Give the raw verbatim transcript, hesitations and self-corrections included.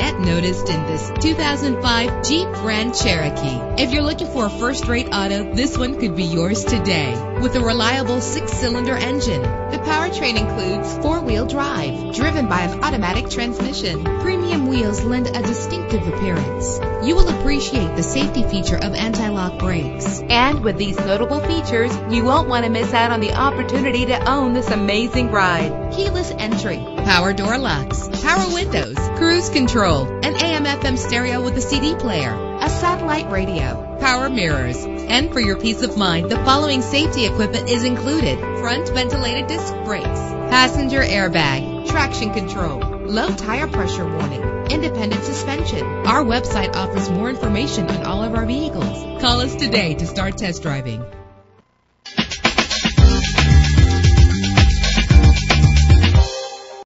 get noticed in this two thousand five Jeep Grand Cherokee. If you're looking for a first-rate auto, this one could be yours today. With a reliable six-cylinder engine, the powertrain includes four-wheel drive, driven by an automatic transmission. Premium wheels lend a distinctive appearance. You will appreciate the safety feature of anti-lock brakes. And with these notable features, you won't want to miss out on the opportunity to own this amazing ride. Keyless entry, power door locks, power windows, cruise control, an A M F M stereo with a C D player, a satellite radio, power mirrors. And for your peace of mind, the following safety equipment is included: front ventilated disc brakes, passenger airbag, traction control, low tire pressure warning, independent suspension. Our website offers more information on all of our vehicles. Call us today to start test driving.